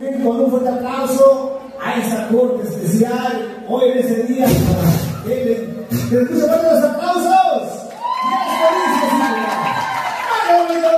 Con un fuerte aplauso a esa corte especial hoy en ese día. ¿Les escucho fuerte los aplausos? ¡Más felices! ¡Más bonito!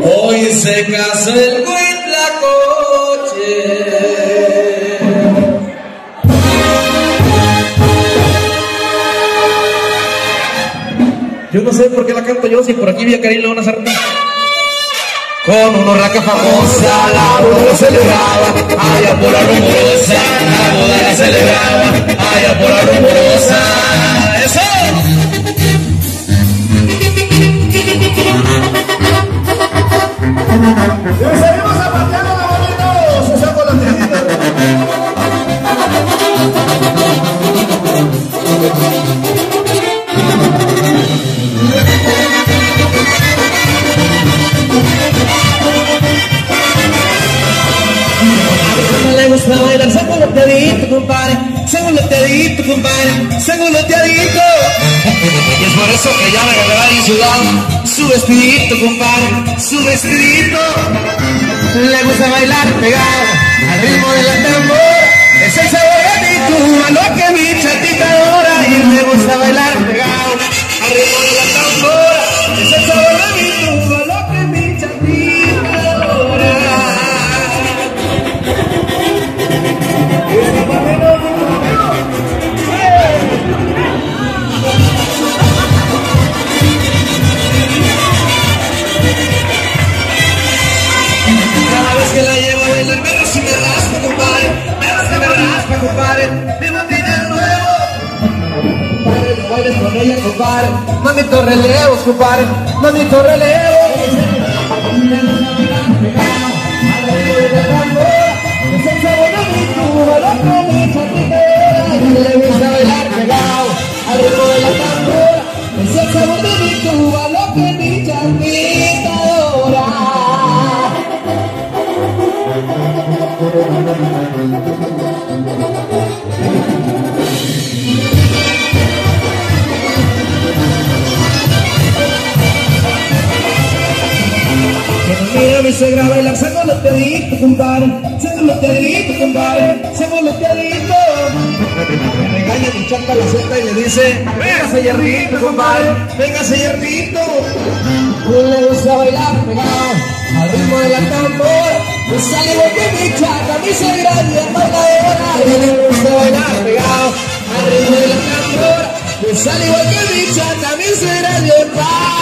Hoy se casó el Huitlacoche. Yo no sé por qué la canto yo, si por aquí vi a Karim León hacer con una raca famosa, la boda celebraba, allá por la rumorosa, la boda celebraba, allá por la rumorosa. ¡Eso! ¡Y seguimos zapateando la bolita! ¡Se sacó la tiendita! Le gusta bailar sangoloteadito, compadre, sangoloteadito, compadre, sangoloteadito. Y es por eso que ya me regalé a insular su vestidito, compadre, su vestidito. Le gusta bailar pegado al ritmo del tambor. Es el sabor de tu mano que mi chatita adora. Y le gusta bailar pegado al ritmo del tambor. Es el sabor de mi tu mano que mi chatita adora. Compadre, mamito relevo, compadre, mamito relevo. Le gusta bailar pegado al ritmo de la tambora. Es el sabor de mi tuba, lo que mi chatita adora. Mira mi suegra bailar sangoloteadito, compadre, sangoloteadito, compadre, sangoloteadito. Me regaña mi chanta la suelta y le dice: véngase hierrito, compadre, véngase hierrito. Le gusta bailar pegado al ritmo de la tambora. Me sale porque mi chanta, mi suegra es bailadora. Le gusta bailar pegado al ritmo de la tambora. Me sale porque mi chanta, mi suegra es bailadora.